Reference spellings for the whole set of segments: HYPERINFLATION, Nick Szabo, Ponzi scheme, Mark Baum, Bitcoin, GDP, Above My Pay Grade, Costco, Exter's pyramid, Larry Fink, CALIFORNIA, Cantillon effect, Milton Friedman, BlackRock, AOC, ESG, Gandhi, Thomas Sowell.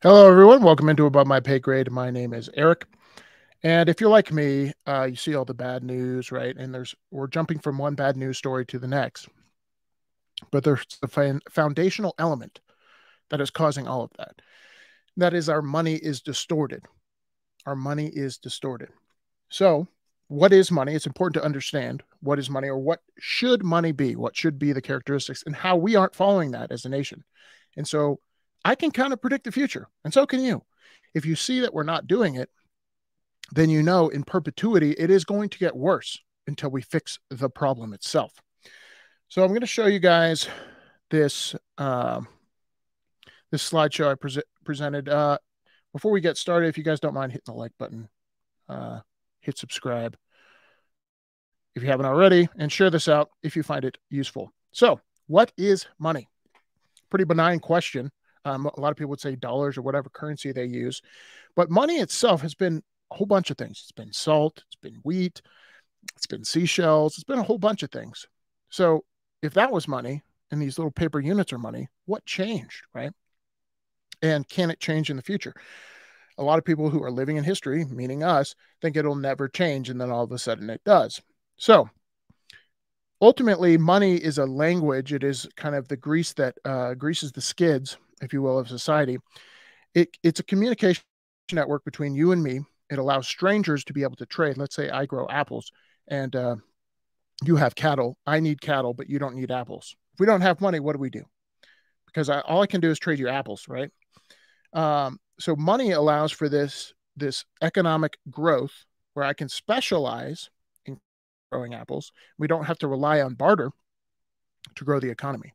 Hello, everyone. Welcome into Above My Pay Grade. My name is Eric. And if you're like me, you see all the bad news, right? And we're jumping from one bad news story to the next. But there's the foundational element that is causing all of that. That is, our money is distorted. Our money is distorted. So what is money? It's important to understand what is money, or what should money be? What should be the characteristics, and how we aren't following that as a nation. And so I can kind of predict the future, and so can you. If you see that we're not doing it, then you know in perpetuity it is going to get worse until we fix the problem itself. So I'm going to show you guys this this slideshow I presented. Before we get started, if you guys don't mind hitting the like button, hit subscribe if you haven't already, and share this out if you find it useful. So what is money? Pretty benign question. A lot of people would say dollars or whatever currency they use, but money itself has been a whole bunch of things. It's been salt, it's been wheat, it's been seashells, it's been a whole bunch of things. So if that was money and these little paper units are money, what changed, right? And can it change in the future? A lot of people who are living in history, meaning us, think it'll never change, and then all of a sudden it does. So ultimately, money is a language. It is kind of the grease that greases the skids, if you will, of society. It's a communication network between you and me. It allows strangers to be able to trade. Let's say I grow apples and you have cattle. I need cattle, but you don't need apples. If we don't have money, what do we do? Because all I can do is trade you apples, right? So money allows for this economic growth where I can specialize in growing apples. We don't have to rely on barter to grow the economy.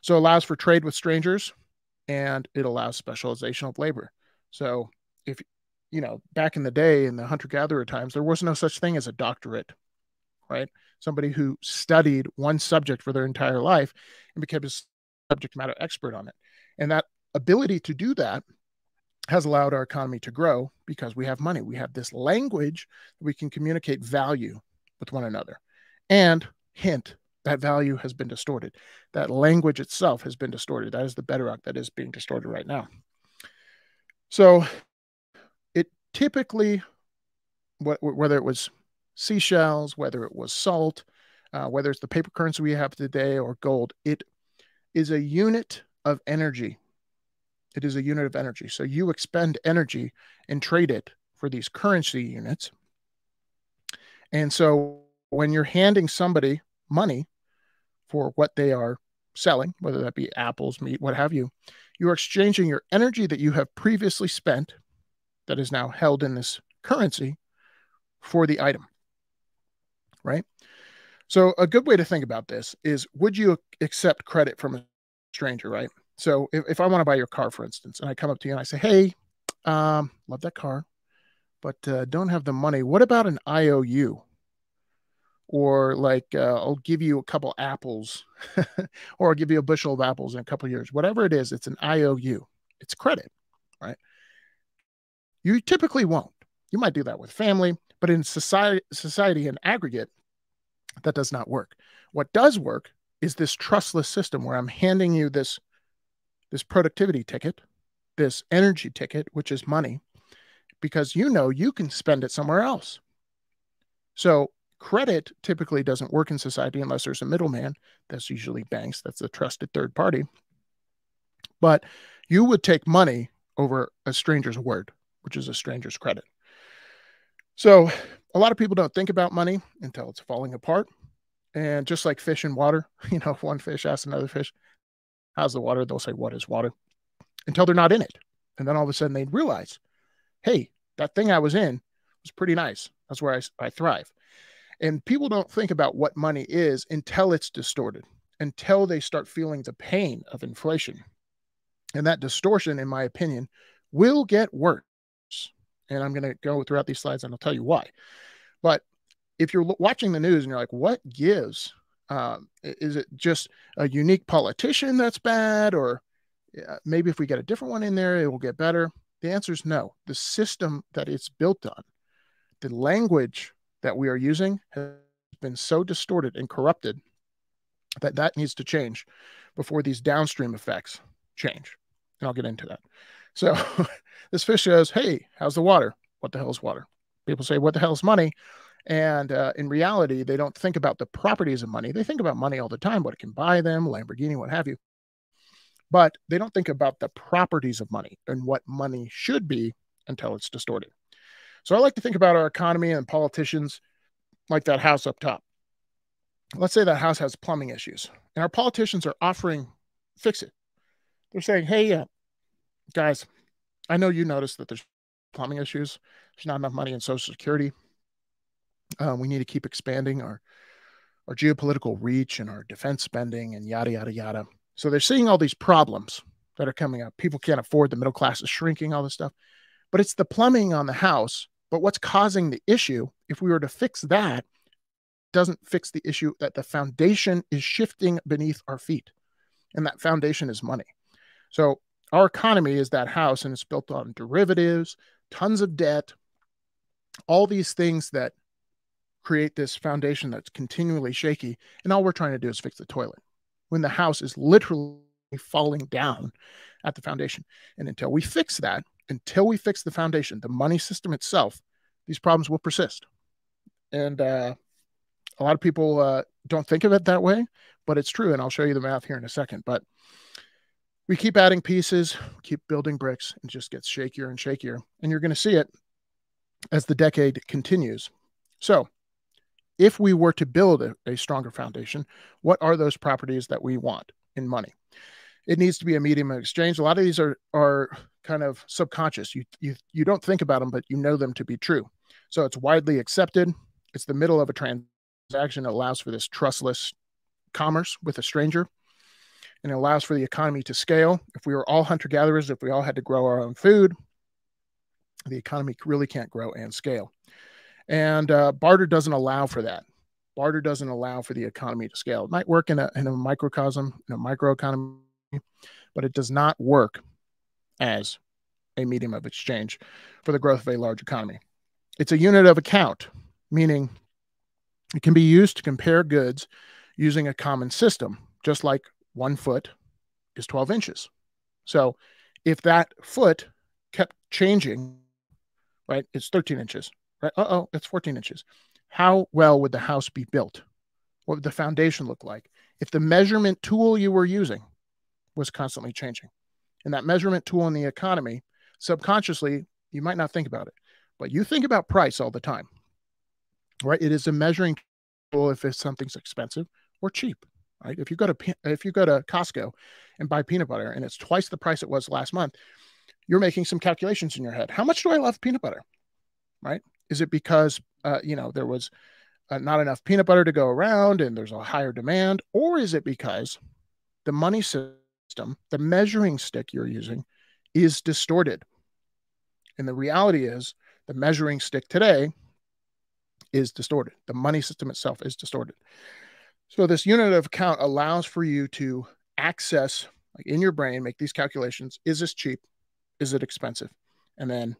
So it allows for trade with strangers, and it allows specialization of labor. So if, you know, back in the day in the hunter-gatherer times, there was no such thing as a doctorate, right? Somebody who studied one subject for their entire life and became a subject matter expert on it. And that ability to do that has allowed our economy to grow because we have money. We have this language that we can communicate value with one another. And hint, that value has been distorted. That language itself has been distorted. That is the bedrock that is being distorted right now. So it typically, whether it was seashells, whether it was salt, whether it's the paper currency we have today or gold, it is a unit of energy. It is a unit of energy. So you expend energy and trade it for these currency units. And so when you're handing somebody money for what they are selling, whether that be apples, meat, what have you, you're exchanging your energy that you have previously spent, that is now held in this currency, for the item, right? So a good way to think about this is, would you accept credit from a stranger, right? So if I want to buy your car, for instance, and I come up to you and I say, hey, love that car, but don't have the money. What about an IOU? Or like, I'll give you a couple apples, or I'll give you a bushel of apples in a couple of years. Whatever it is, it's an IOU. It's credit, right? You typically won't. You might do that with family, but in society in aggregate, that does not work. What does work is this trustless system where I'm handing you this productivity ticket, this energy ticket, which is money, because you know you can spend it somewhere else. So credit typically doesn't work in society unless there's a middleman. That's usually banks. That's a trusted third party. But you would take money over a stranger's word, which is a stranger's credit. So a lot of people don't think about money until it's falling apart. And just like fish in water, you know, if one fish asks another fish, how's the water? They'll say, what is water? Until they're not in it. And then all of a sudden they'd realize, hey, that thing I was in was pretty nice. That's where I thrive. And people don't think about what money is until it's distorted, until they start feeling the pain of inflation. And that distortion, in my opinion, will get worse. And I'm going to go throughout these slides and I'll tell you why. But if you're watching the news and you're like, what gives? Is it just a unique politician that's bad? Or maybe if we get a different one in there, it will get better. The answer is no. The system that it's built on, the language that we are using, has been so distorted and corrupted that that needs to change before these downstream effects change. And I'll get into that. So this fish says, hey, how's the water? What the hell is water? People say, what the hell is money? And in reality, they don't think about the properties of money. They think about money all the time, what it can buy them, Lamborghini, what have you. But they don't think about the properties of money and what money should be until it's distorted. So I like to think about our economy and politicians like that house up top. Let's say that house has plumbing issues, and our politicians are offering fix it. They're saying, hey, guys, I know you noticed that there's plumbing issues. There's not enough money in Social Security. We need to keep expanding our geopolitical reach and our defense spending and yada, yada, yada. So they're seeing all these problems that are coming up. People can't afford, the middle class is shrinking, all this stuff. But it's the plumbing on the house. But what's causing the issue, if we were to fix that, doesn't fix the issue that the foundation is shifting beneath our feet. And that foundation is money. So our economy is that house, and it's built on derivatives, tons of debt, all these things that create this foundation that's continually shaky. And all we're trying to do is fix the toilet when the house is literally falling down at the foundation. And until we fix that, until we fix the foundation, the money system itself, these problems will persist. And a lot of people don't think of it that way, but it's true. And I'll show you the math here in a second. But we keep adding pieces, keep building bricks, and it just gets shakier and shakier. And you're going to see it as the decade continues. So if we were to build a stronger foundation, what are those properties that we want in money? It needs to be a medium of exchange. A lot of these are kind of subconscious. You don't think about them, but you know them to be true. So it's widely accepted. It's the middle of a transaction that allows for this trustless commerce with a stranger, and it allows for the economy to scale. If we were all hunter-gatherers, if we all had to grow our own food, the economy really can't grow and scale. And barter doesn't allow for that. Barter doesn't allow for the economy to scale. It might work in a microcosm, in a microeconomy, but it does not work as a medium of exchange for the growth of a large economy. It's a unit of account, meaning it can be used to compare goods using a common system, just like 1 foot is 12 inches. So if that foot kept changing, right, it's 13 inches, right? Uh-oh, it's 14 inches. How well would the house be built? What would the foundation look like if the measurement tool you were using was constantly changing? And that measurement tool in the economy, subconsciously, you might not think about it, but you think about price all the time, right? It is a measuring tool if something's expensive or cheap, right? If you go to Costco and buy peanut butter and it's twice the price it was last month, you're making some calculations in your head. How much do I love peanut butter, right? Is it because, there was not enough peanut butter to go around and there's a higher demand? Or is it because the money system, the measuring stick you're using, is distorted? And the reality is the measuring stick today is distorted. The money system itself is distorted. So this unit of account allows for you to access, like in your brain, make these calculations. Is this cheap? Is it expensive? And then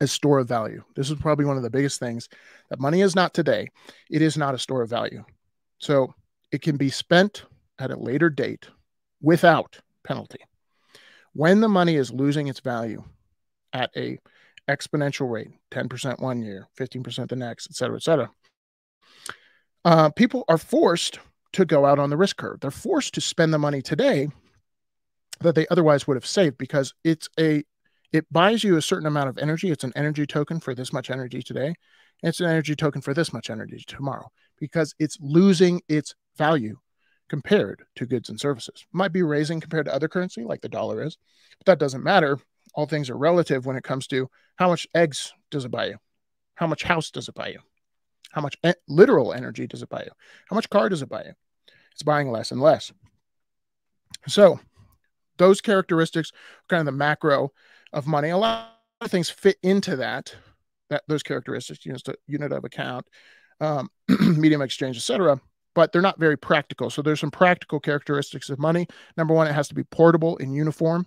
a store of value. This is probably one of the biggest things that money is not today. It is not a store of value. So it can be spent at a later date without penalty. When the money is losing its value at a exponential rate, 10% 1 year, 15% the next, et cetera, people are forced to go out on the risk curve. They're forced to spend the money today that they otherwise would have saved, because it buys you a certain amount of energy. It's an energy token for this much energy today. It's an energy token for this much energy tomorrow, because it's losing its value compared to goods and services. It might be raising compared to other currency like the dollar is, but that doesn't matter. All things are relative when it comes to how much eggs does it buy you? How much house does it buy you? How much literal energy does it buy you? How much car does it buy you? It's buying less and less. So those characteristics are kind of the macro of money. A lot of things fit into those characteristics, unit of account, medium exchange, et cetera, but they're not very practical. So there's some practical characteristics of money. Number one, it has to be portable and uniform.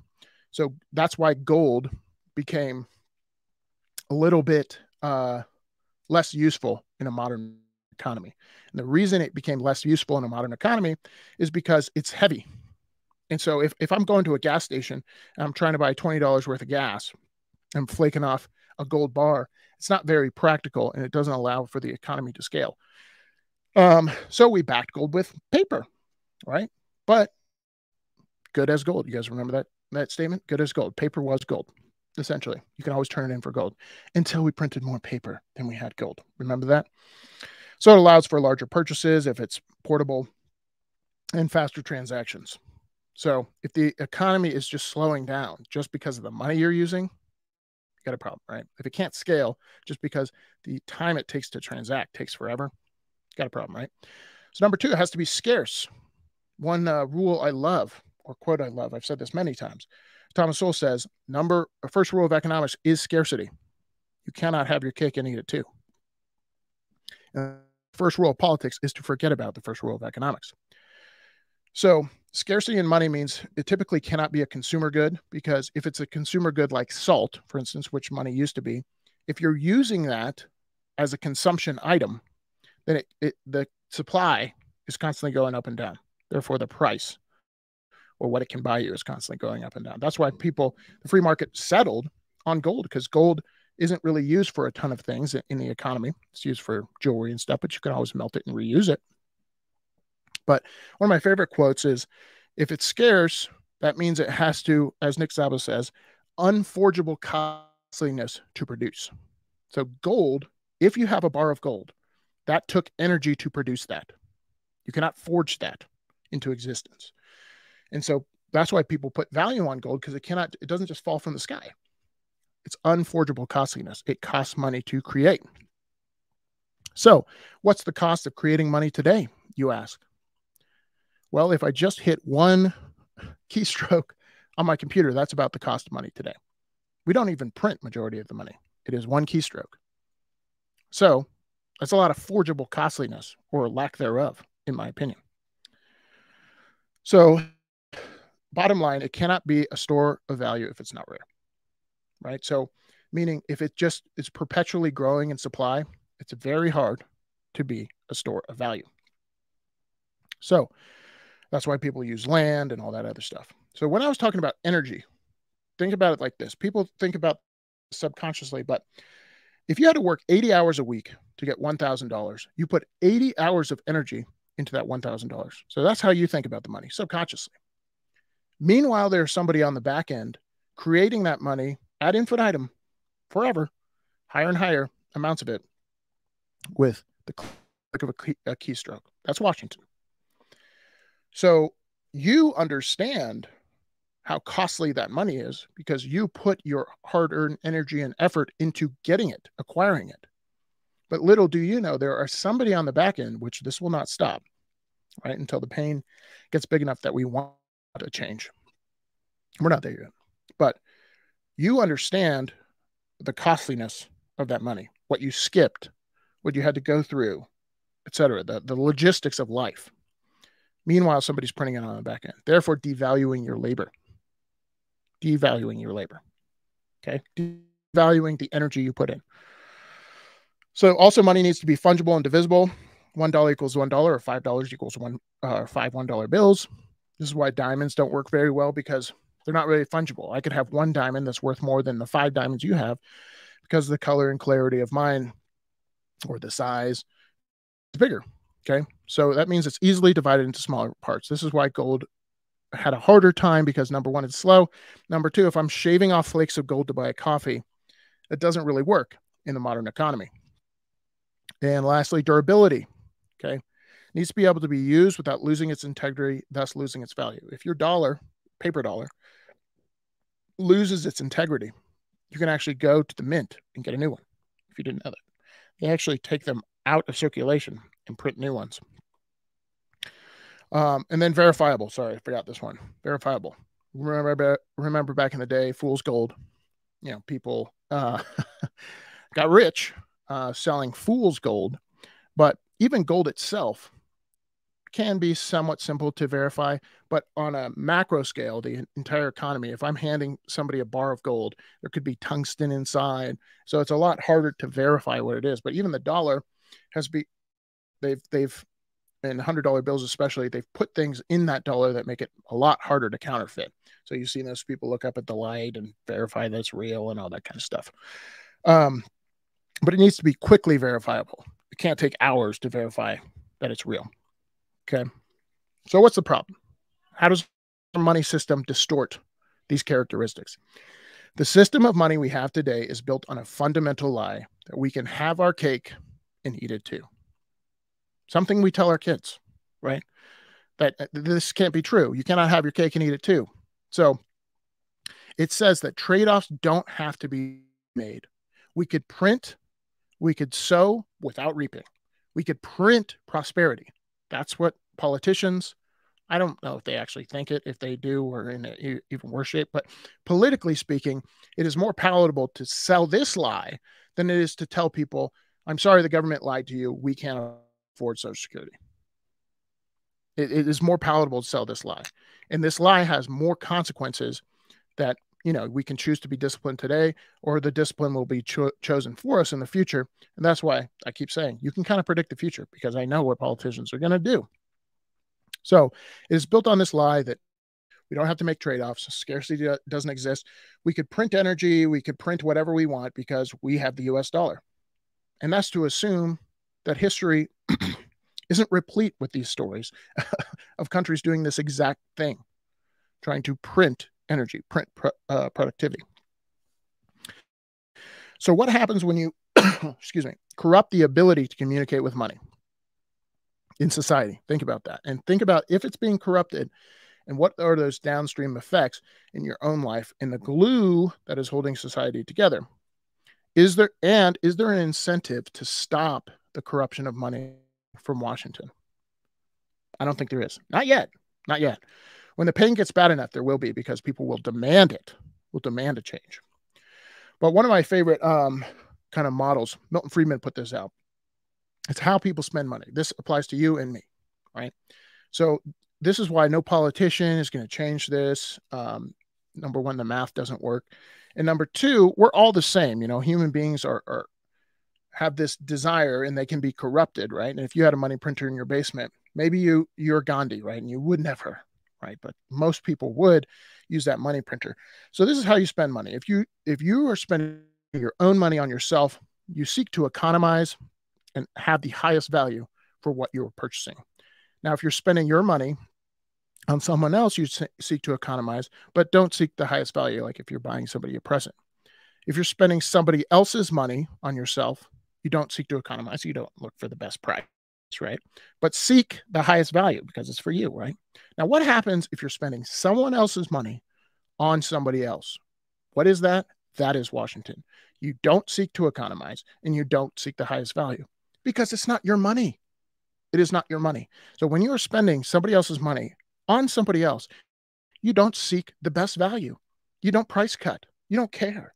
So that's why gold became a little bit less useful in a modern economy. And the reason it became less useful in a modern economy is because it's heavy. And so if I'm going to a gas station and I'm trying to buy $20 worth of gas, I'm flaking off a gold bar. It's not very practical, and it doesn't allow for the economy to scale. So we backed gold with paper, right? But good as gold. You guys remember that statement? Good as gold. Paper was gold, essentially. You can always turn it in for gold until we printed more paper than we had gold. Remember that? So it allows for larger purchases if it's portable and faster transactions. So if the economy is just slowing down just because of the money you're using, you got a problem, right? If it can't scale just because the time it takes to transact takes forever, got a problem, right? So number two, it has to be scarce. One rule I love, or quote I love, I've said this many times. Thomas Sowell says, first rule of economics is scarcity. You cannot have your cake and eat it too. First rule of politics is to forget about the first rule of economics. So scarcity in money means it typically cannot be a consumer good, because if it's a consumer good like salt, for instance, which money used to be, if you're using that as a consumption item, then the supply is constantly going up and down. Therefore, the price, or what it can buy you, is constantly going up and down. That's why the free market settled on gold, because gold isn't really used for a ton of things in the economy. It's used for jewelry and stuff, but you can always melt it and reuse it. But one of my favorite quotes is, if it's scarce, that means it has to, as Nick Szabo says, unforgeable costliness to produce. So gold, if you have a bar of gold, that took energy to produce that. You cannot forge that into existence. And so that's why people put value on gold, because it doesn't just fall from the sky. It's unforgeable costliness. It costs money to create. So what's the cost of creating money today, you ask? Well, if I just hit one keystroke on my computer, that's about the cost of money today. We don't even print majority of the money. It is one keystroke. So that's a lot of forgeable costliness, or lack thereof, in my opinion. So bottom line, it cannot be a store of value if it's not rare, right? So meaning if it just is perpetually growing in supply, it's very hard to be a store of value. So that's why people use land and all that other stuff. So when I was talking about energy, think about it like this. People think about subconsciously, but if you had to work 80 hours a week to get $1,000, you put 80 hours of energy into that $1,000. So that's how you think about the money, subconsciously. Meanwhile, there's somebody on the back end creating that money ad infinitum, forever, higher and higher amounts of it, with the click of a keystroke. That's Washington. So you understand how costly that money is, because you put your hard-earned energy and effort into getting it, acquiring it. But little do you know, there are somebody on the back end, which this will not stop, right, until the pain gets big enough that we want a change. We're not there yet. But you understand the costliness of that money, what you skipped, what you had to go through, et cetera, the logistics of life. Meanwhile, somebody's printing it on the back end, therefore devaluing your labor. Devaluing your labor, okay? Devaluing the energy you put in. So also, money needs to be fungible and divisible. $1 equals $1, or $5 equals five $1 bills. This is why diamonds don't work very well, because they're not really fungible. I could have one diamond that's worth more than the five diamonds you have, because the color and clarity of mine, or the size, is bigger, okay? So that means it's easily divided into smaller parts. This is why gold had a harder time, because number one, it's slow. Number two, if I'm shaving off flakes of gold to buy a coffee, it doesn't really work in the modern economy. And lastly, durability, okay? Needs to be able to be used without losing its integrity, thus losing its value. If your dollar, paper dollar, loses its integrity, you can actually go to the mint and get a new one, if you didn't know that. They actually take them out of circulation and print new ones. And then verifiable. Sorry, I forgot this one. Verifiable. Remember back in the day, fool's gold. You know, people got rich selling fool's gold. But even gold itself can be somewhat simple to verify. But on a macro scale, the entire economy, if I'm handing somebody a bar of gold, there could be tungsten inside. So it's a lot harder to verify what it is. But even the dollar has they've and $100 bills especially, they've put things in that dollar that make it a lot harder to counterfeit. So you've seen those people look up at the light and verify that's real and all that kind of stuff. But it needs to be quickly verifiable. It can't take hours to verify that it's real. Okay. So what's the problem? How does the money system distort these characteristics? The system of money we have today is built on a fundamental lie that we can have our cake and eat it too. Something we tell our kids, right? That this can't be true. You cannot have your cake and eat it too. So it says that trade-offs don't have to be made. We could print, we could sow without reaping. We could print prosperity. That's what politicians, I don't know if they actually think it, if they do, we're in an even worse shape, but politically speaking, it is more palatable to sell this lie than it is to tell people, I'm sorry, the government lied to you. We can't afford Social Security. It is more palatable to sell this lie. And this lie has more consequences that, you know, we can choose to be disciplined today, or the discipline will be chosen for us in the future. And that's why I keep saying you can kind of predict the future, because I know what politicians are going to do. So it is built on this lie that we don't have to make trade-offs. Scarcity doesn't exist. We could print energy. We could print whatever we want because we have the US dollar. And that's to assume that history isn't replete with these stories of countries doing this exact thing, trying to print energy, print productivity. So what happens when you, excuse me, corrupt the ability to communicate with money in society? Think about that, and think about if it's being corrupted and what are those downstream effects in your own life and the glue that is holding society together. Is there an incentive to stop the corruption of money from Washington? I don't think there is. Not yet. Not yet. When the pain gets bad enough, there will be, because people will demand it, will demand a change. But one of my favorite kind of models, Milton Friedman put this out. It's how people spend money. This applies to you and me, right? So this is why no politician is going to change this. Number one, the math doesn't work. And number two, we're all the same. You know, human beings are have this desire, and they can be corrupted, right? And if you had a money printer in your basement, maybe you're Gandhi, right? And you would never, right? But most people would use that money printer. So this is how you spend money. If you are spending your own money on yourself, you seek to economize and have the highest value for what you're purchasing. Now, if you're spending your money on someone else, you seek to economize, but don't seek the highest value, like if you're buying somebody a present. If you're spending somebody else's money on yourself, you don't seek to economize. You don't look for the best price, right? But seek the highest value because it's for you, right? Now, what happens if you're spending someone else's money on somebody else? What is that? That is Washington. You don't seek to economize, and you don't seek the highest value, because it's not your money. It is not your money. So when you are spending somebody else's money on somebody else, you don't seek the best value. You don't price cut. You don't care.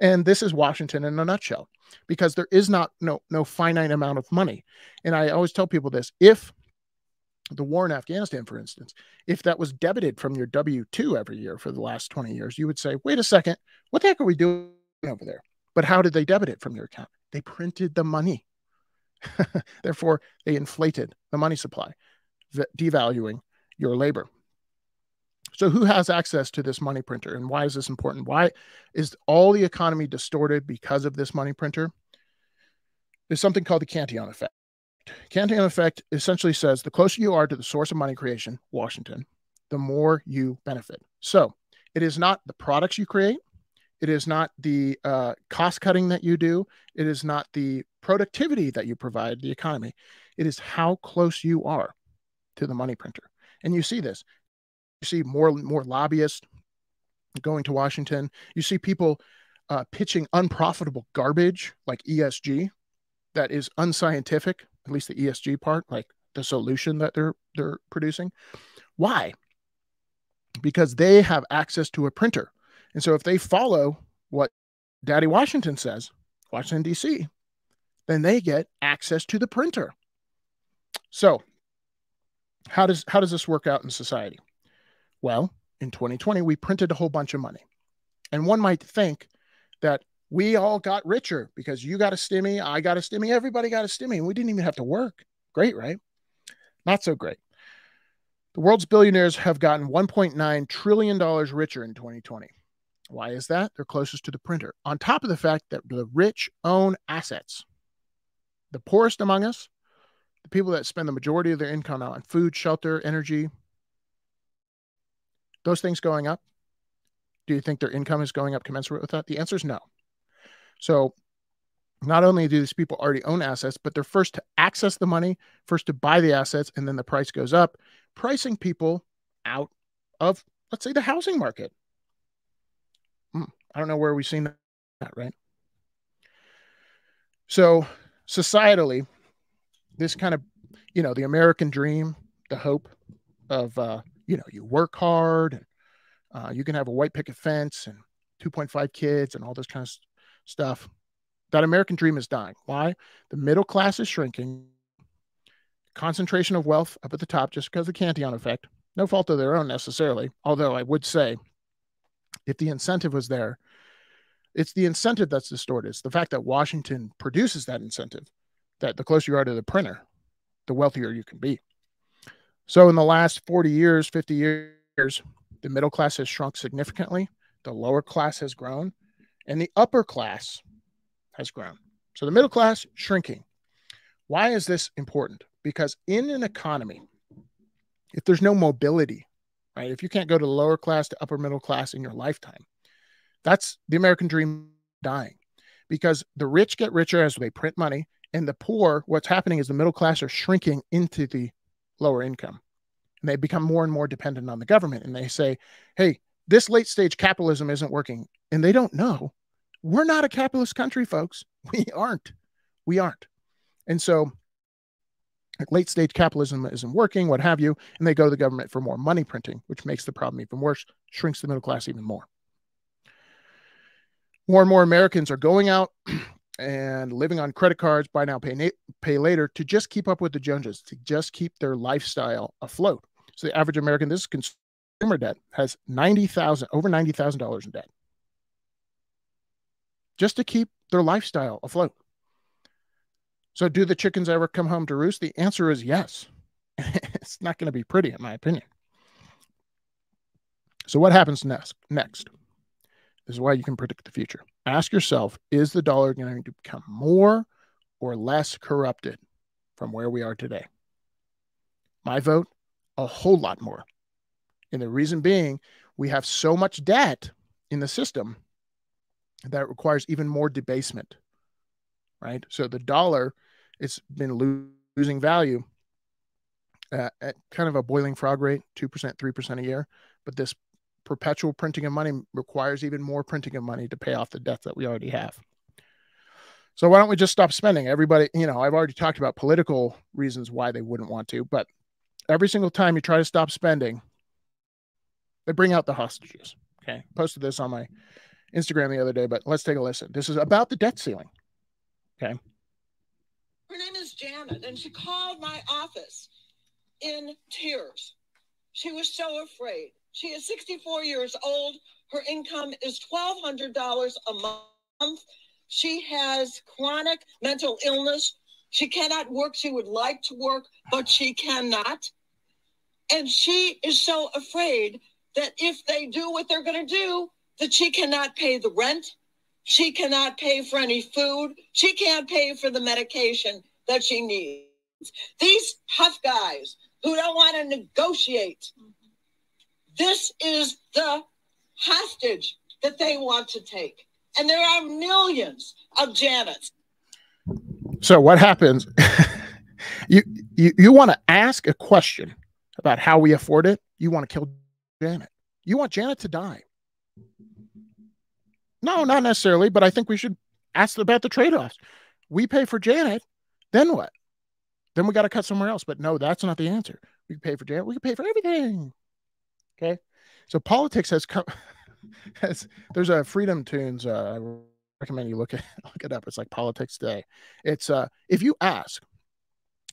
And this is Washington in a nutshell, because there is not no finite amount of money. And I always tell people this: if the war in Afghanistan, for instance, if that was debited from your W-2 every year for the last 20 years, you would say, wait a second, what the heck are we doing over there? But how did they debit it from your account? They printed the money. Therefore, they inflated the money supply, devaluing your labor. So who has access to this money printer, and why is this important? Why is all the economy distorted because of this money printer? There's something called the Cantillon effect. Cantillon effect essentially says the closer you are to the source of money creation, Washington, the more you benefit. So it is not the products you create. It is not the cost cutting that you do. It is not the productivity that you provide the economy. It is how close you are to the money printer. And you see this. You see more lobbyists going to Washington. You see people pitching unprofitable garbage like ESG that is unscientific, at least the ESG part, like the solution that they're producing. Why? Because they have access to a printer. And so if they follow what Daddy Washington says, Washington, D.C., then they get access to the printer. So how does this work out in society? Well, in 2020, we printed a whole bunch of money. And one might think that we all got richer because you got a stimmy, I got a stimmy, everybody got a stimmy, and we didn't even have to work. Great, right? Not so great. The world's billionaires have gotten $1.9 trillion richer in 2020. Why is that? They're closest to the printer. On top of the fact that the rich own assets. The poorest among us, the people that spend the majority of their income on food, shelter, energy, those things going up, do you think their income is going up commensurate with that? The answer is no. So not only do these people already own assets, but they're first to access the money, first to buy the assets, and then the price goes up, pricing people out of, let's say, the housing market. I don't know where we've seen that, right? So societally, this kind of, you know, the American dream, the hope of, you know, you work hard, and you can have a white picket fence and 2.5 kids and all this kind of stuff. That American dream is dying. Why? The middle class is shrinking. Concentration of wealth up at the top just because of the Cantillon effect. No fault of their own necessarily, although I would say if the incentive was there, it's the incentive that's distorted. It's the fact that Washington produces that incentive, that the closer you are to the printer, the wealthier you can be. So in the last 40 years, 50 years, the middle class has shrunk significantly. The lower class has grown, and the upper class has grown. So the middle class shrinking. Why is this important? Because in an economy, if there's no mobility, right? If you can't go to the lower class to upper middle class in your lifetime, that's the American dream dying, because the rich get richer as they print money, and the poor, what's happening is the middle class are shrinking into the lower income, and they become more and more dependent on the government. And they say, hey, this late stage capitalism isn't working. And they don't know. We're not a capitalist country, folks. We aren't. We aren't. And so like, late stage capitalism isn't working, what have you. And they go to the government for more money printing, which makes the problem even worse, shrinks the middle class even more. More and more Americans are going out and living on credit cards, buy now, pay later, to just keep up with the Joneses, to just keep their lifestyle afloat. So the average American, this is consumer debt, has over $90,000 in debt, just to keep their lifestyle afloat. So do the chickens ever come home to roost? The answer is yes. It's not going to be pretty, in my opinion. So what happens next? This is why you can predict the future. Ask yourself, is the dollar going to become more or less corrupted from where we are today? My vote, a whole lot more. And the reason being, we have so much debt in the system that requires even more debasement, right? So the dollar, it's been losing value at kind of a boiling frog rate, 2%, 3% a year. But this perpetual printing of money requires even more printing of money to pay off the debt that we already have. So why don't we just stop spending? Everybody, you know, I've already talked about political reasons why they wouldn't want to, but every single time you try to stop spending, they bring out the hostages. Okay. I posted this on my Instagram the other day, but let's take a listen. This is about the debt ceiling. Okay. Her name is Janet, and she called my office in tears. She was so afraid. She is 64 years old. Her income is $1,200 a month. She has chronic mental illness. She cannot work. She would like to work, but she cannot. And she is so afraid that if they do what they're going to do, that she cannot pay the rent. She cannot pay for any food. She can't pay for the medication that she needs. These tough guys who don't want to negotiate. This is the hostage that they want to take. And there are millions of Janets. So what happens? you want to ask a question about how we afford it. You want to kill Janet. You want Janet to die. No, not necessarily, but I think we should ask about the trade-offs. We pay for Janet, then what? Then we got to cut somewhere else. But no, that's not the answer. We can pay for Janet. We can pay for everything. Okay, so politics has come. There's a Freedom Tunes. I recommend you look it up. It's like Politics Day. It's if you ask,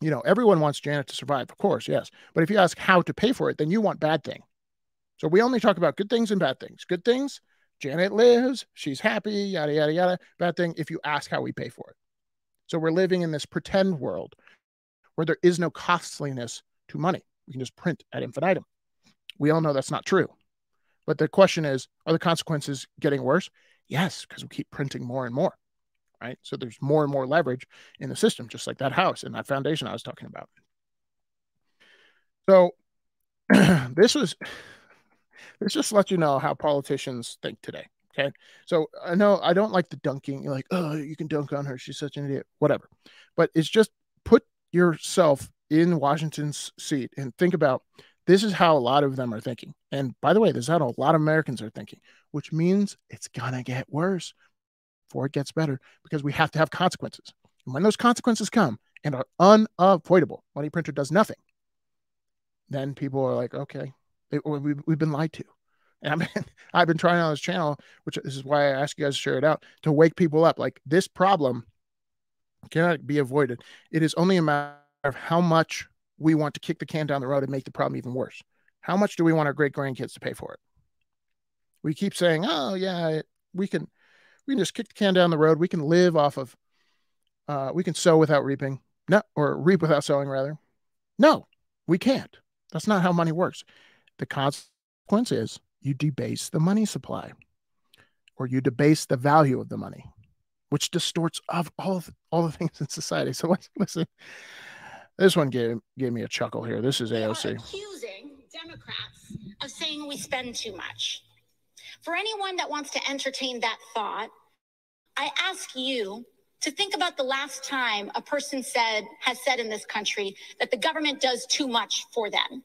you know, everyone wants Janet to survive, of course, yes. But if you ask how to pay for it, then you want bad thing. So we only talk about good things and bad things. Good things, Janet lives, she's happy, yada yada yada. Bad thing, if you ask how we pay for it. So we're living in this pretend world where there is no costliness to money. We can just print ad infinitum. We all know that's not true. But the question is, are the consequences getting worse? Yes, because we keep printing more and more, right? So there's more and more leverage in the system, just like that house and that foundation I was talking about. So this just lets you know how politicians think today, okay? So I know I don't like the dunking. You're like, oh, you can dunk on her. She's such an idiot, whatever. But it's just put yourself in Washington's seat and think about this is how a lot of them are thinking. And by the way, this is how a lot of Americans are thinking, which means it's going to get worse before it gets better because we have to have consequences. And when those consequences come and are unavoidable, money printer does nothing, then people are like, okay, we've been lied to. And I mean, I've been trying on this channel, which is why I ask you guys to share it out, to wake people up. Like, this problem cannot be avoided. It is only a matter of how much we want to kick the can down the road and make the problem even worse. How much do we want our great grandkids to pay for it? We keep saying, oh yeah, we can just kick the can down the road. We can live off of, we can sow without reaping, or reap without sowing rather. No, we can't. That's not how money works. The consequence is you debase the money supply, or you debase the value of the money, which distorts of all the things in society. So let's listen. This one gave me a chuckle here. This is AOC. Are accusing Democrats of saying we spend too much. For anyone that wants to entertain that thought, I ask you to think about the last time a person has said in this country that the government does too much for them,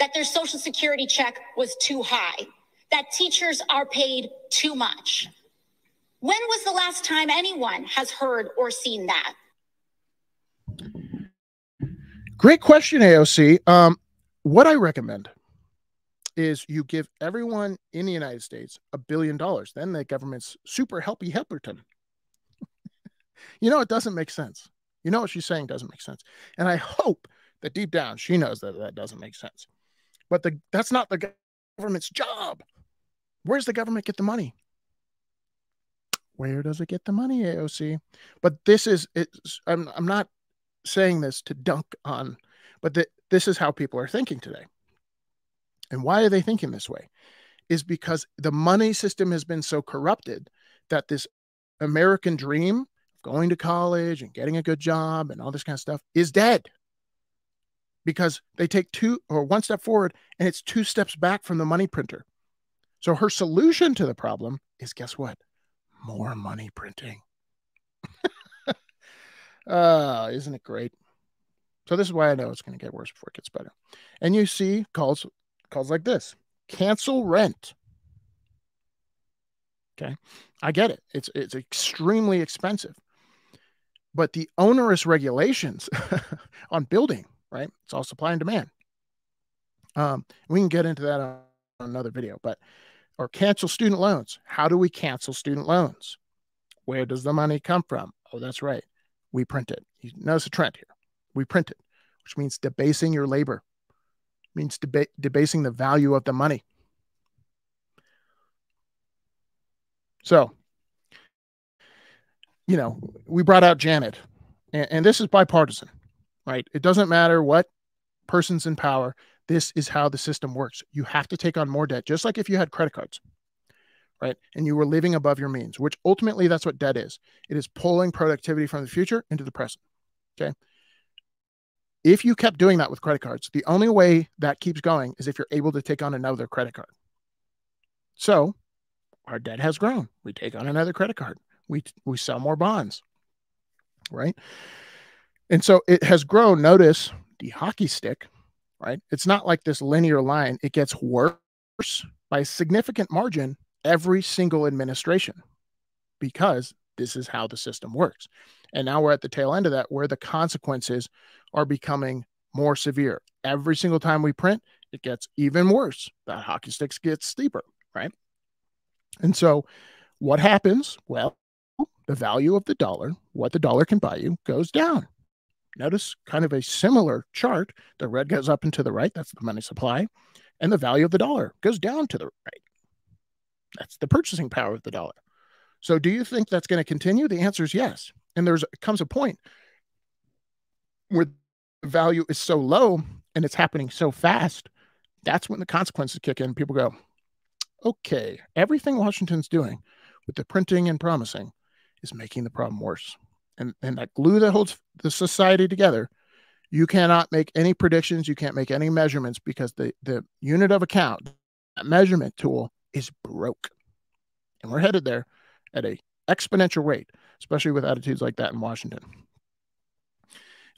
that their Social Security check was too high, that teachers are paid too much. When was the last time anyone has heard or seen that? Great question, AOC. What I recommend is you give everyone in the United States $1 billion. Then the government's super helpy helperton. You know, it doesn't make sense. You know what she's saying doesn't make sense. And I hope that deep down she knows that that doesn't make sense. But that's not the government's job. Where does the government get the money? Where does it get the money, AOC? But this is, I'm not saying this to dunk on, but this is how people are thinking today. And why are they thinking this way? Is because the money system has been so corrupted that this American dream of going to college and getting a good job and all this kind of stuff is dead, because they take one step forward and it's two steps back from the money printer. So her solution to the problem is, guess what? More money printing. Isn't it great? So this is why I know it's going to get worse before it gets better. And you see calls like this: cancel rent. Okay, I get it. It's extremely expensive, but the onerous regulations on building, right? It's all supply and demand. We can get into that on another video, or cancel student loans. How do we cancel student loans? Where does the money come from? Oh, that's right. We print it. You notice a trend here. We print it, which means debasing your labor. It means debasing the value of the money. So, you know, we brought out Janet, and this is bipartisan, right? It doesn't matter what person's in power. This is how the system works. You have to take on more debt, just like if you had credit cards, right? And you were living above your means, which ultimately that's what debt is. It is pulling productivity from the future into the present, okay? If you kept doing that with credit cards, the only way that keeps going is if you're able to take on another credit card. So our debt has grown. We take on another credit card. We sell more bonds, right? And so it has grown. Notice the hockey stick, right? It's not like this linear line. It gets worse by a significant margin every single administration, because this is how the system works. And now we're at the tail end of that, where the consequences are becoming more severe. Every single time we print, it gets even worse. That hockey stick gets steeper, right? And so what happens? Well, the value of the dollar, what the dollar can buy you, goes down. Notice kind of a similar chart. The red goes up and to the right. That's the money supply. And the value of the dollar goes down to the right. That's the purchasing power of the dollar. So do you think that's going to continue? The answer is yes. And there comes a point where the value is so low and it's happening so fast, that's when the consequences kick in. People go, okay, everything Washington's doing with the printing and promising is making the problem worse. And that glue that holds the society together, you cannot make any predictions. You can't make any measurements because the unit of account, that measurement tool is broke. And we're headed there at an exponential rate, especially with attitudes like that in Washington.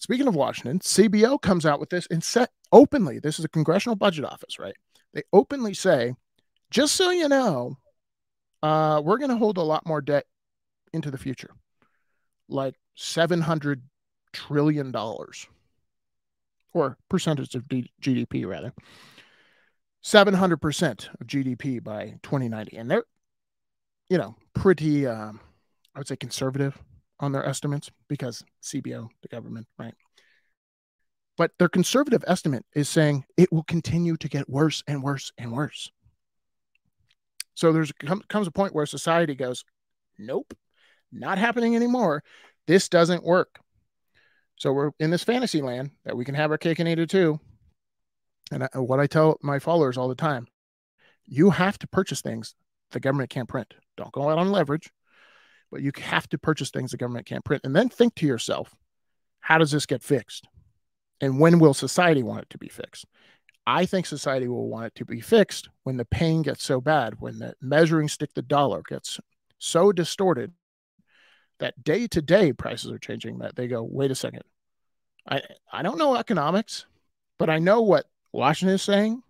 Speaking of Washington, CBO comes out with this and set openly, this is a Congressional Budget Office, right? They openly say, just so you know, we're going to hold a lot more debt into the future, like $700 trillion or percentage of GDP, rather. 700% of GDP by 2090. And they're, you know, pretty, I would say, conservative on their estimates because CBO, the government, right? But their conservative estimate is saying it will continue to get worse and worse and worse. So there's comes a point where society goes, nope, not happening anymore. This doesn't work. So we're in this fantasy land that we can have our cake and eat it too. And what I tell my followers all the time, you have to purchase things the government can't print. Don't go out on leverage, but you have to purchase things the government can't print. And then think to yourself, how does this get fixed? And when will society want it to be fixed? I think society will want it to be fixed when the pain gets so bad, when the measuring stick, the dollar, gets so distorted that day-to-day prices are changing that they go, wait a second. I don't know economics, but I know what Washington is saying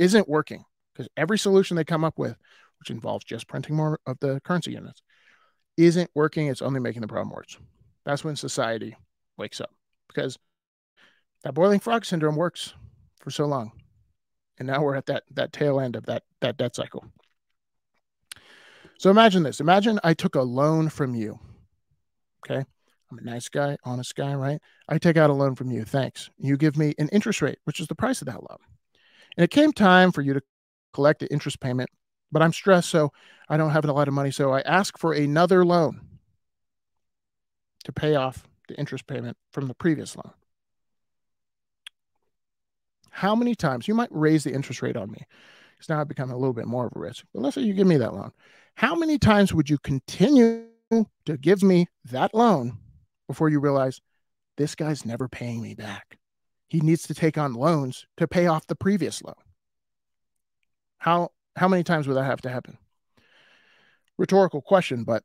isn't working because every solution they come up with, which involves just printing more of the currency units, isn't working. It's only making the problem worse. That's when society wakes up because that boiling frog syndrome works for so long. And now we're at that tail end of that debt cycle. So imagine this. Imagine I took a loan from you. Okay. I'm a nice guy, honest guy, right? I take out a loan from you. Thanks. You give me an interest rate, which is the price of that loan. And it came time for you to collect the interest payment, but I'm stressed, so I don't have a lot of money. So I ask for another loan to pay off the interest payment from the previous loan. How many times? You might raise the interest rate on me because now I've become a little bit more of a risk. But let's say you give me that loan. How many times would you continue to give me that loan before you realize this guy's never paying me back? He needs to take on loans to pay off the previous loan. How many times would that have to happen? Rhetorical question, but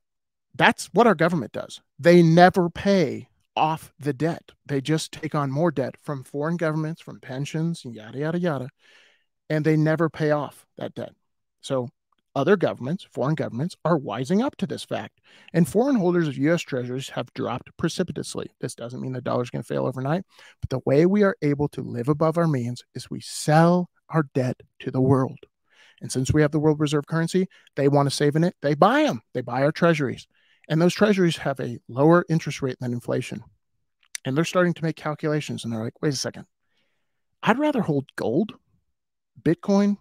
that's what our government does. They never pay off the debt. They just take on more debt from foreign governments, from pensions, yada, yada, yada, and they never pay off that debt. So other governments, foreign governments, are wising up to this fact, and foreign holders of U.S. treasuries have dropped precipitously. This doesn't mean the dollar's going to fail overnight, but the way we are able to live above our means is we sell our debt to the world. And since we have the world reserve currency, they want to save in it. They buy them. They buy our treasuries. And those treasuries have a lower interest rate than inflation. And they're starting to make calculations, and they're like, wait a second. I'd rather hold gold, Bitcoin,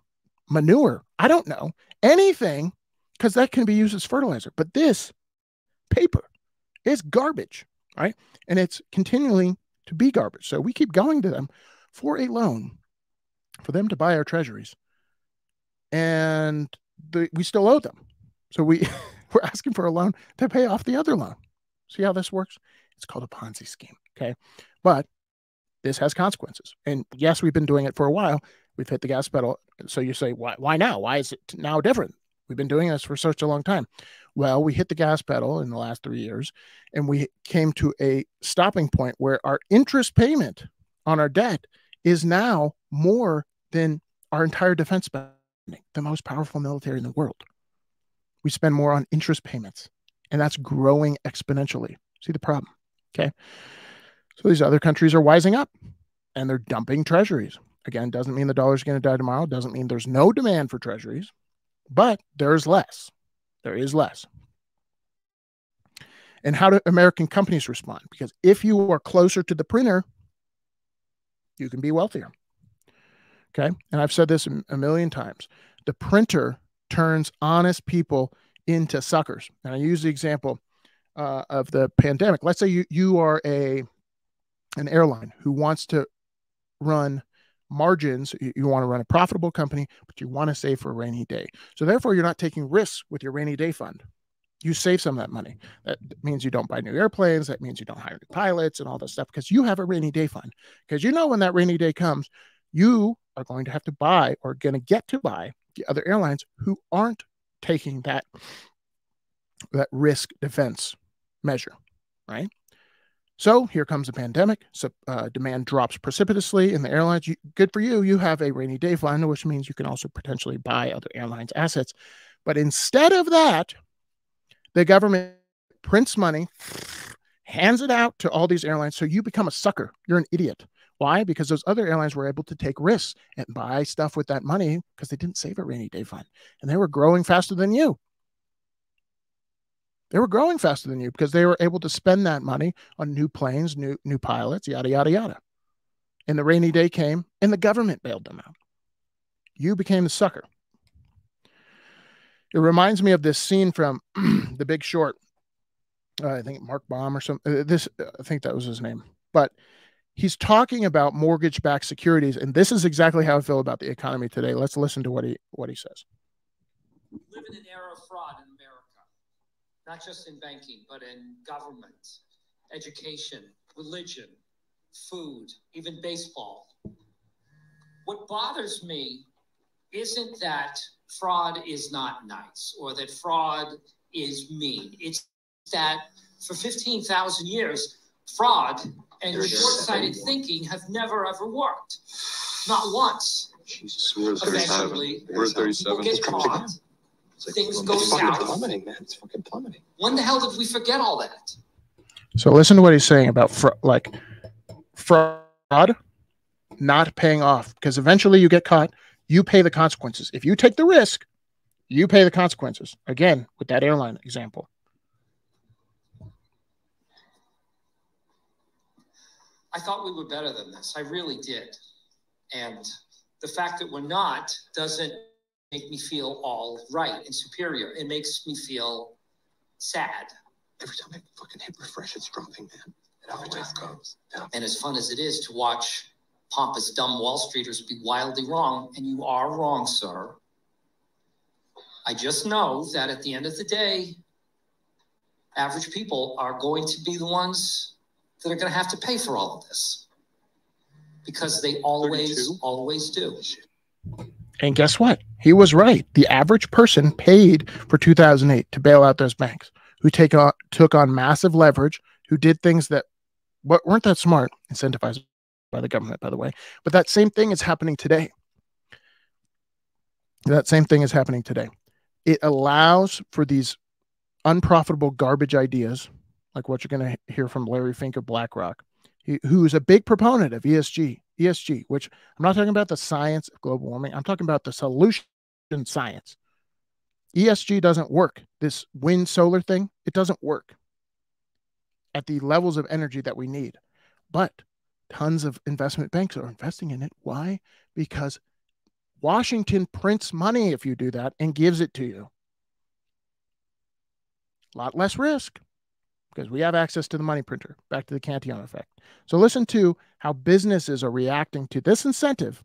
manure, I don't know, anything, because that can be used as fertilizer. But this paper is garbage, right? And it's continuing to be garbage. So we keep going to them for a loan for them to buy our treasuries. And we still owe them. So we're asking for a loan to pay off the other loan. See how this works? It's called a Ponzi scheme, okay? But this has consequences. And yes, we've been doing it for a while. We've hit the gas pedal. So you say, why now? Why is it now different? We've been doing this for such a long time. Well, we hit the gas pedal in the last 3 years, and we came to a stopping point where our interest payment on our debt is now more than our entire defense spending, the most powerful military in the world. We spend more on interest payments, and that's growing exponentially. See the problem, okay? So these other countries are wising up, and they're dumping treasuries. Again, doesn't mean the dollar's going to die tomorrow. Doesn't mean there's no demand for treasuries, but there's less. There is less. And how do American companies respond? Because if you are closer to the printer, you can be wealthier. Okay? And I've said this a million times. The printer turns honest people into suckers. And I use the example of the pandemic. Let's say you are a an airline who wants to run margins. You want to run a profitable company, but you want to save for a rainy day. So therefore, you're not taking risks with your rainy day fund. You save some of that money. That means you don't buy new airplanes. That means you don't hire new pilots and all that stuff, because you have a rainy day fund, because you know when that rainy day comes, you are going to have to buy or going to get to buy the other airlines who aren't taking that risk defense measure, right? So here comes the pandemic. So demand drops precipitously in the airlines. Good for you. You have a rainy day fund, which means you can also potentially buy other airlines' assets. But instead of that, the government prints money, hands it out to all these airlines. So you become a sucker. You're an idiot. Why? Because those other airlines were able to take risks and buy stuff with that money because they didn't save a rainy day fund. And they were growing faster than you. They were growing faster than you because they were able to spend that money on new planes, new pilots, yada, yada, yada. And the rainy day came and the government bailed them out. You became the sucker. It reminds me of this scene from The Big Short. I think Mark Baum or something. I think that was his name. But he's talking about mortgage-backed securities. And this is exactly how I feel about the economy today. Let's listen to what he says. We live in an era of fraud in America. Not just in banking, but in government, education, religion, food, even baseball. What bothers me isn't that fraud is not nice or that fraud is mean. It's that for 15,000 years, fraud and short-sighted thinking have never, ever worked. Not once. Jesus, we're at 37. Eventually, we're at 37. We'll get caught. Like, things go south. Plummeting, man. It's fucking plummeting. When the hell did we forget all that? So listen to what he's saying about fraud not paying off, because eventually you get caught. You pay the consequences. If you take the risk, you pay the consequences. Again, with that airline example. I thought we were better than this. I really did. And the fact that we're not doesn't make me feel all right and superior. It makes me feel sad. Every time I fucking hit refresh, it's dropping, man. It always goes. Yeah. And as fun as it is to watch pompous, dumb Wall Streeters be wildly wrong, and you are wrong, sir. I just know that at the end of the day, average people are going to be the ones that are going to have to pay for all of this. Because they always, 32? Always do. And guess what? He was right. The average person paid for 2008 to bail out those banks who took on massive leverage, who did things that weren't that smart, incentivized by the government, by the way. But that same thing is happening today. That same thing is happening today. It allows for these unprofitable garbage ideas, like what you're going to hear from Larry Fink of BlackRock, who is a big proponent of ESG, which I'm not talking about the science of global warming. I'm talking about the solution science. ESG doesn't work. This wind solar thing, it doesn't work at the levels of energy that we need. But tons of investment banks are investing in it. Why? Because Washington prints money if you do that and gives it to you. A lot less risk, because we have access to the money printer, back to the Cantillon effect. So listen to how businesses are reacting to this incentive.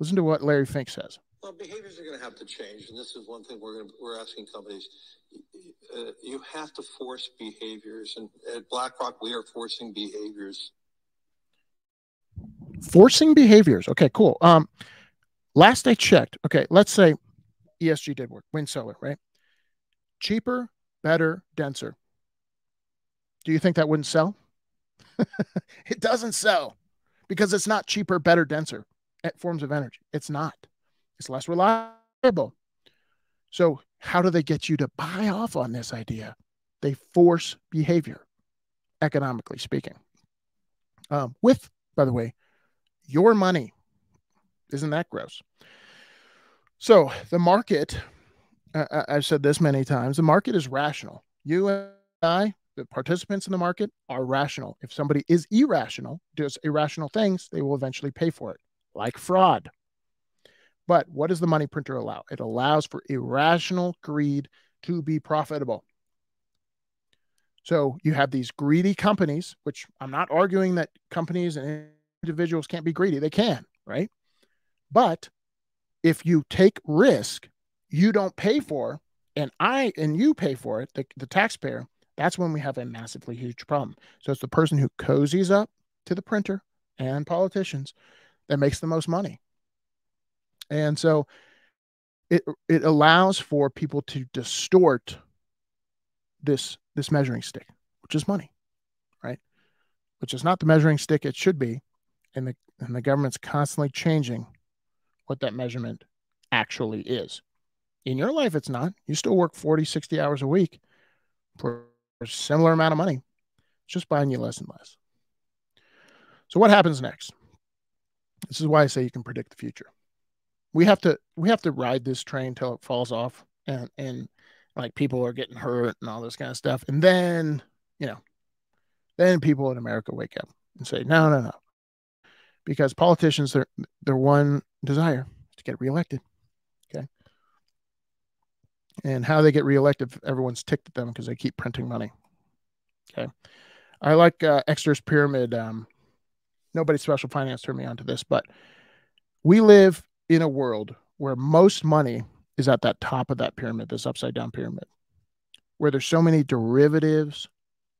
Listen to what Larry Fink says. Well, behaviors are going to have to change, and this is one thing we're asking companies. You have to force behaviors, and at BlackRock, we are forcing behaviors. Forcing behaviors. Okay, cool. Last I checked, okay, let's say ESG did work, wind solar, right? Cheaper, better, denser. Do you think that wouldn't sell? It doesn't sell because it's not cheaper, better, denser at forms of energy. It's not. It's less reliable. So how do they get you to buy off on this idea? They force behavior, economically speaking. With, by the way, your money. Isn't that gross? So the market, I've said this many times, the market is rational. You and I, the participants in the market, are rational. If somebody is irrational, does irrational things, they will eventually pay for it, like fraud. But what does the money printer allow? It allows for irrational greed to be profitable. So you have these greedy companies, which I'm not arguing that companies and individuals can't be greedy. They can, right? But if you take risk, you don't pay for, and you pay for it, the taxpayer, that's when we have a massively huge problem. So it's the person who cozies up to the printer and politicians that makes the most money. And so it allows for people to distort this measuring stick, which is money, right? Which is not the measuring stick it should be. And the government's constantly changing what that measurement actually is. In your life, it's not. You still work 40, 60 hours a week for a similar amount of money. It's just buying you less and less. So what happens next? This is why I say you can predict the future. We have to ride this train till it falls off, and like people are getting hurt and all this kind of stuff. And then, you know, then people in America wake up and say, no, no, no. Because politicians, their one desire is to get reelected. Okay. And how they get reelected, everyone's ticked at them because they keep printing money. Okay. I like Exter's pyramid. Nobody special finance turned me onto this, but we live in a world where most money is at that top of that pyramid, this upside down pyramid, where there's so many derivatives,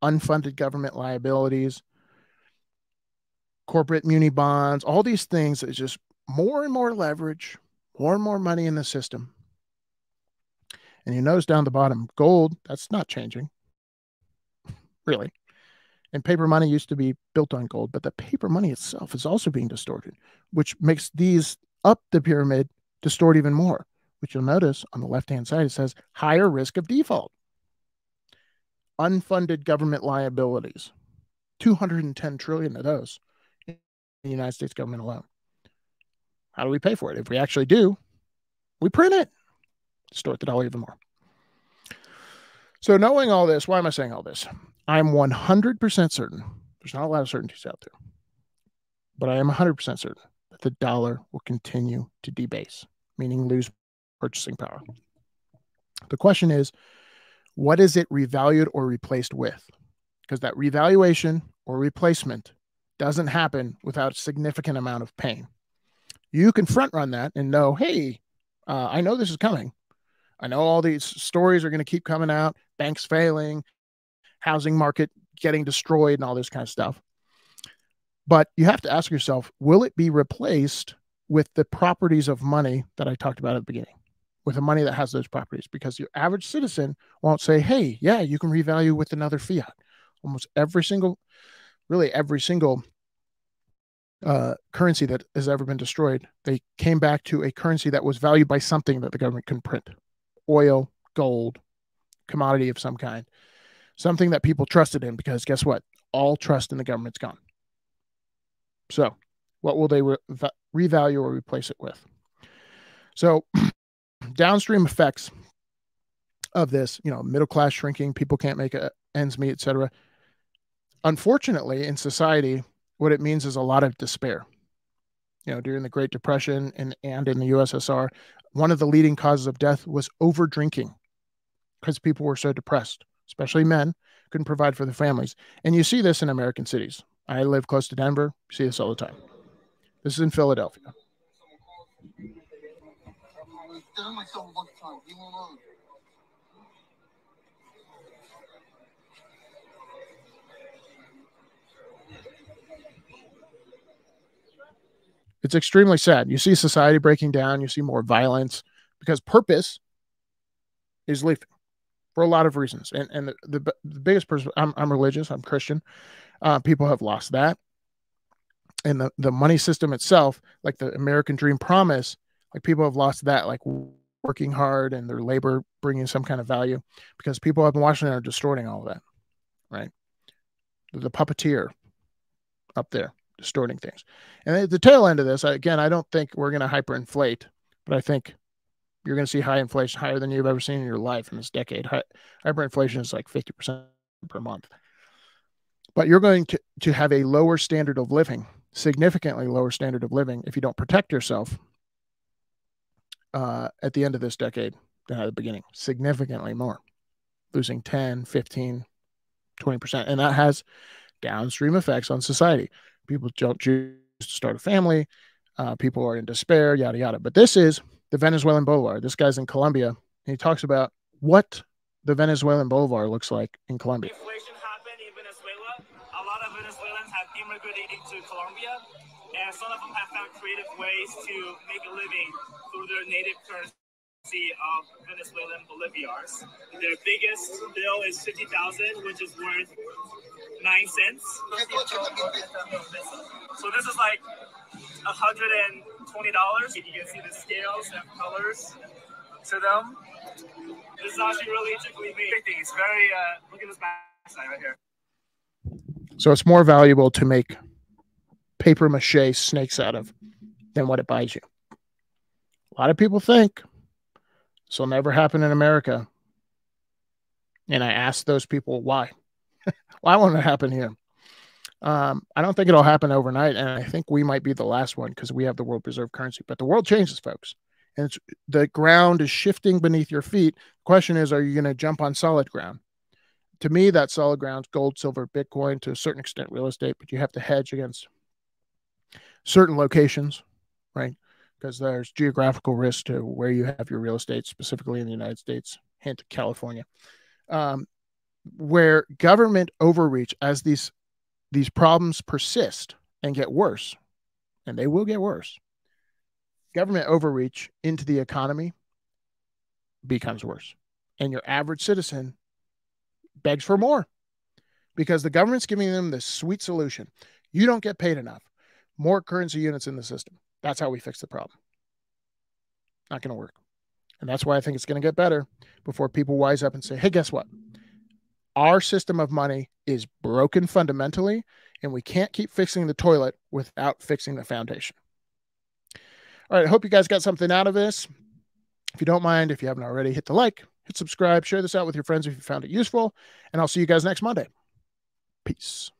unfunded government liabilities, corporate muni bonds, all these things. It's just more and more leverage, more and more money in the system. And you notice down the bottom, gold, that's not changing, really. And paper money used to be built on gold, but the paper money itself is also being distorted, which makes these up the pyramid distort even more, which you'll notice on the left-hand side, it says higher risk of default. Unfunded government liabilities, 210 trillion of those in the United States government alone. How do we pay for it? If we actually do, we print it, distort the dollar even more. So knowing all this, why am I saying all this? I'm 100% certain, there's not a lot of certainties out there, but I am 100% certain that the dollar will continue to debase, meaning lose purchasing power. The question is, what is it revalued or replaced with? Because that revaluation or replacement doesn't happen without a significant amount of pain. You can front run that and know, hey, I know this is coming. I know all these stories are going to keep coming out, banks failing, housing market getting destroyed and all this kind of stuff. But you have to ask yourself, will it be replaced with the properties of money that I talked about at the beginning, with the money that has those properties? Because your average citizen won't say, hey, yeah, you can revalue with another fiat. Almost every single, really every single currency that has ever been destroyed, they came back to a currency that was valued by something that the government can print. Oil, gold, commodity of some kind. Something that people trusted in, because guess what? All trust in the government's gone. So what will they revalue or replace it with? So downstream effects of this, you know, middle class shrinking, people can't make ends meet, et cetera. Unfortunately, in society, what it means is a lot of despair. You know, during the Great Depression and in the USSR, one of the leading causes of death was over drinking because people were so depressed. Especially men, couldn't provide for their families. And you see this in American cities. I live close to Denver. You see this all the time. This is in Philadelphia. It's extremely sad. You see society breaking down. You see more violence because purpose is leaving. For a lot of reasons. And the biggest person, I'm religious, I'm Christian. People have lost that. And the money system itself, like the American dream promise, like people have lost that, like working hard and their labor bringing some kind of value, because people up in Washington are distorting all of that, right? The puppeteer up there distorting things. And at the tail end of this, again, I don't think we're going to hyperinflate, but I think you're going to see high inflation, higher than you've ever seen in your life in this decade. Hyperinflation is like 50% per month. But you're going to have a lower standard of living, significantly lower standard of living, if you don't protect yourself at the end of this decade than at the beginning. Significantly more. Losing 10, 15, 20%. And that has downstream effects on society. People don't choose to start a family. People are in despair, yada, yada. But this is the Venezuelan Bolivar. This guy's in Colombia. He talks about what the Venezuelan Bolivar looks like in Colombia. Inflation happened in Venezuela. A lot of Venezuelans have immigrated to Colombia, and some of them have found creative ways to make a living through their native currency of Venezuelan bolivars. Their biggest bill is 50,000, which is worth 9 cents. So this is like $120. You can see the scales and colors to them. This is actually really tickly me. It's very, look at this backside right here. So it's more valuable to make paper mache snakes out of than what it buys you. A lot of people think this will never happen in America. And I asked those people why. Why won't it happen here? I don't think it'll happen overnight. And I think we might be the last one because we have the world reserve currency. But the world changes, folks. And it's, the ground is shifting beneath your feet. The question is, are you going to jump on solid ground? To me, that solid ground is gold, silver, Bitcoin, to a certain extent real estate. But you have to hedge against certain locations, right? Because there's geographical risk to where you have your real estate, specifically in the United States, hint California, where government overreach, as these problems persist and get worse, and they will get worse, government overreach into the economy becomes worse. And your average citizen begs for more because the government's giving them this sweet solution. You don't get paid enough. More currency units in the system. That's how we fix the problem. Not going to work. And that's why I think it's going to get better before people wise up and say, hey, guess what? Our system of money is broken fundamentally, and we can't keep fixing the toilet without fixing the foundation. All right. I hope you guys got something out of this. If you don't mind, if you haven't already, hit the like, hit subscribe, share this out with your friends if you found it useful, and I'll see you guys next Monday. Peace.